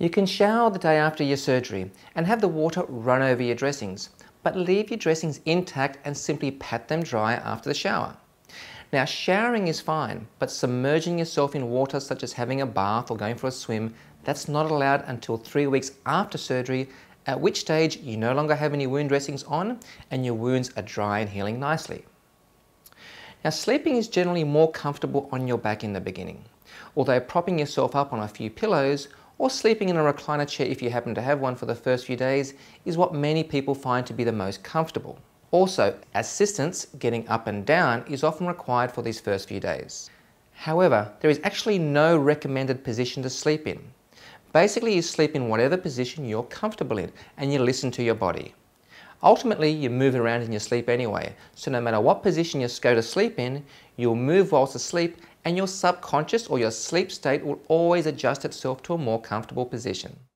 You can shower the day after your surgery and have the water run over your dressings, but leave your dressings intact and simply pat them dry after the shower. Now, showering is fine, but submerging yourself in water, such as having a bath or going for a swim, that's not allowed until 3 weeks after surgery, at which stage you no longer have any wound dressings on and your wounds are dry and healing nicely. Now, sleeping is generally more comfortable on your back in the beginning, although propping yourself up on a few pillows or sleeping in a recliner chair if you happen to have one for the first few days is what many people find to be the most comfortable. Also, assistance getting up and down is often required for these first few days. However, there is actually no recommended position to sleep in. Basically, you sleep in whatever position you're comfortable in and you listen to your body. Ultimately, you move around in your sleep anyway, so no matter what position you go to sleep in, you'll move whilst asleep and your subconscious or your sleep state will always adjust itself to a more comfortable position.